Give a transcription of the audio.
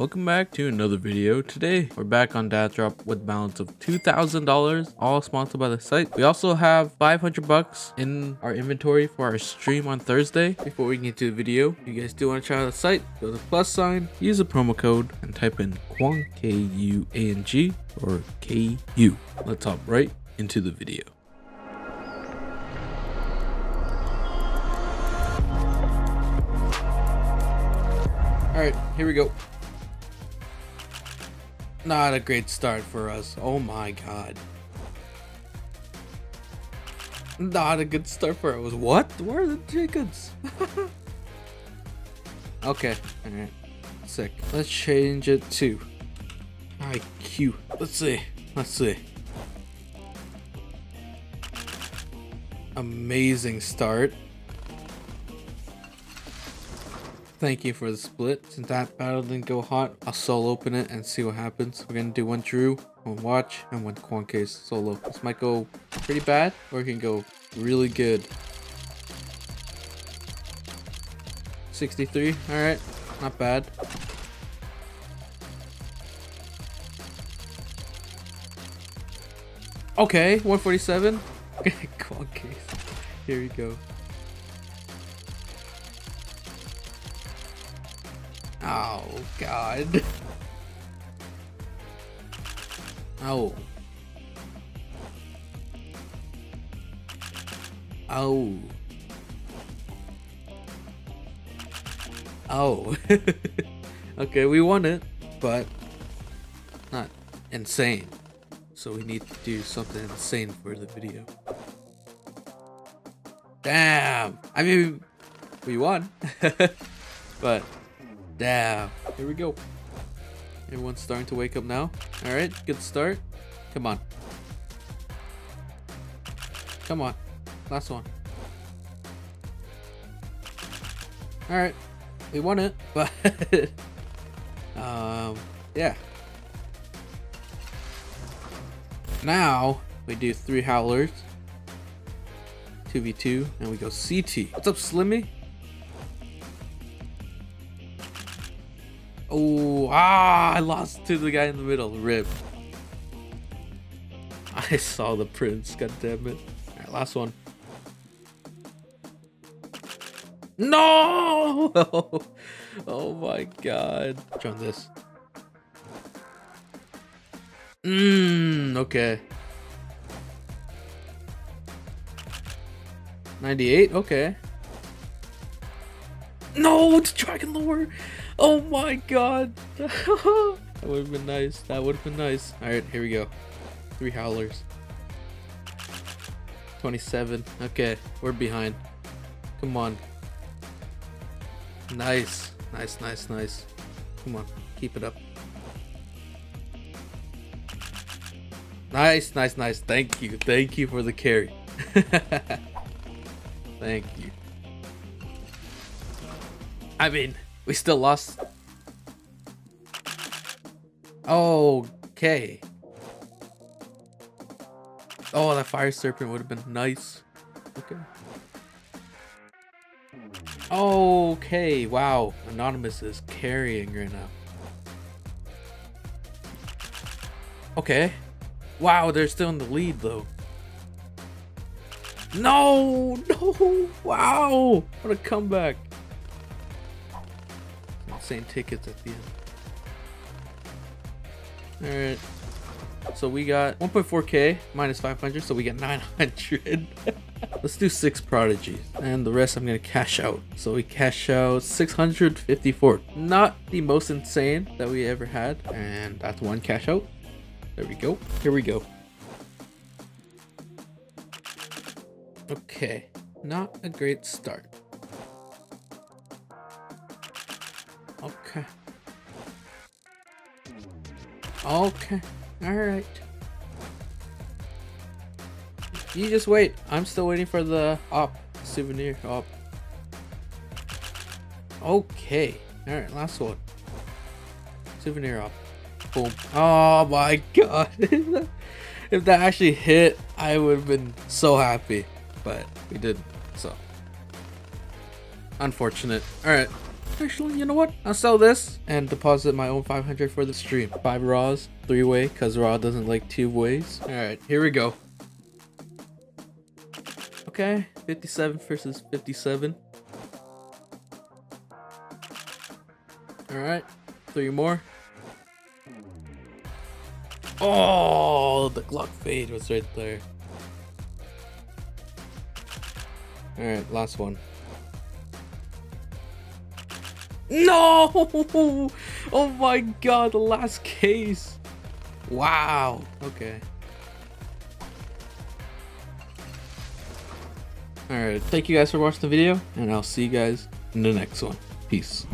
Welcome back to another video. Today we're back on DatDrop with balance of $2,000, all sponsored by the site. We also have 500 bucks in our inventory for our stream on Thursday. Before we get to the video, if you guys do want to try out the site, go to the plus sign, use the promo code, and type in Kuang, K-U-A-N-G, or K-U. Let's hop right into the video. Alright, here we go. Not a great start for us. Oh my god. Not a good start for us. What? Where are the Jacobs? Okay, alright. Sick. Let's change it to IQ. Let's see. Let's see. Amazing start. Thank you for the split. Since that battle didn't go hot, I'll solo open it and see what happens. We're gonna do one Drew, one Watch, and one Kuang Case solo. This might go pretty bad, or it can go really good. 63, alright, not bad. Okay, 147. Kuang Case, here we go. Oh god. Oh. Oh. Oh. Okay, we won it, but not insane. So we need to do something insane for the video. Damn! I mean, we won. But damn. Here we go. Everyone's starting to wake up now. All right, good start. Come on. Come on. Last one. All right, we won it, but yeah. Now we do 3 howlers, 2v2, and we go CT. What's up, Slimmy? Oh, ah, I lost to the guy in the middle. Rip. I saw the prince, god damn it. Alright, last one. No! Oh my god. Join this. Okay. 98, okay. No, it's Dragon Lore. Oh my god. That would have been nice. That would have been nice. All right, here we go. 3 howlers. 27. Okay, we're behind. Come on. Nice. Nice, nice, nice. Come on. Keep it up. Nice, nice, nice. Thank you. Thank you for the carry. Thank you. I mean, we still lost. Okay. Oh, that Fire Serpent would have been nice. Okay. Okay, wow. Anonymous is carrying right now. Okay. Wow, they're still in the lead though. No, no, wow. What a comeback. Same tickets at the end. Alright. So we got 1.4k minus 500, so we got 900. Let's do 6 prodigies. And the rest I'm gonna cash out. So we cash out 654. Not the most insane that we ever had. And that's one cash out. There we go. Here we go. Okay. Not a great start. Okay. Okay. Alright. You just wait. I'm still waiting for the op. Souvenir op. Okay. Alright, last one. Souvenir op. Boom. Oh my god. If that actually hit, I would have been so happy. But we didn't. So. Unfortunate. Alright. actually, you know what? I'll sell this and deposit my own 500 for the stream. 5 raws, 3-way, because Raw doesn't like 2 ways. All right, here we go. Okay, 57 versus 57. All right, 3 more. Oh, the Glock fade was right there. All right, last one. No! Oh my god, the last case. Wow. Okay. All right, thank you guys for watching the video, and I'll see you guys in the next one. Peace.